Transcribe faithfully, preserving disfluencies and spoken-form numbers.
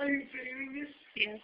Are you feeling this? Yes.